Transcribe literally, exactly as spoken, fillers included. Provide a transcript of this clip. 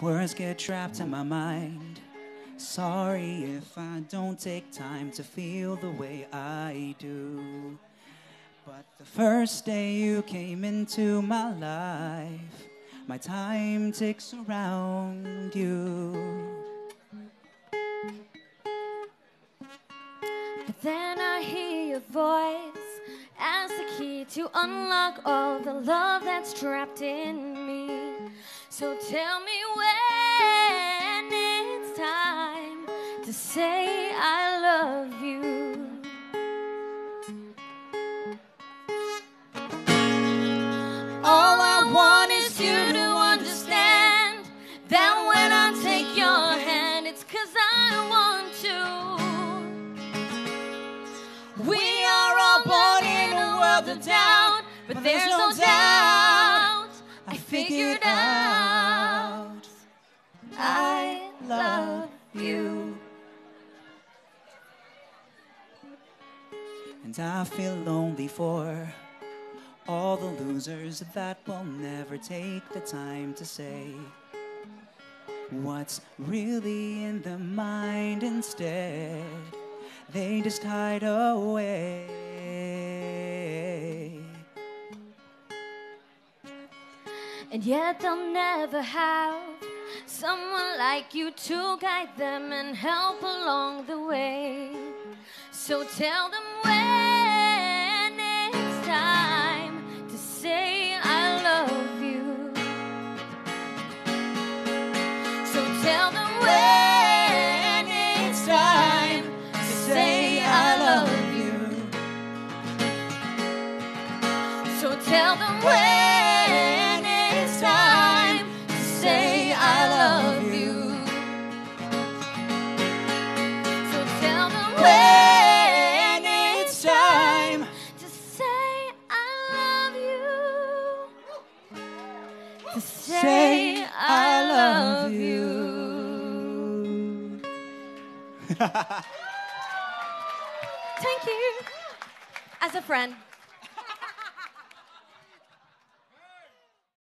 Words get trapped in my mind. Sorry if I don't take time to feel the way I do. But the first day you came into my life, my time ticks around you. But then I hear your voice as the key to unlock all the love that's trapped in me. So tell me when it's time to say I love you. All I want is you to understand that when I take your hand, it's 'cause I want to. We are all born in a world of doubt, but there's no doubt. I figured out. I love you. And I feel lonely for all the losers that will never take the time to say what's really in the mind. Instead, they just hide away. And yet they'll never have someone like you to guide them and help along the way. So tell them when it's time to say I love you. So tell them when it's time to say I love you. So tell them when. When it's time to say I love you, to say I love you. Thank you. As a friend.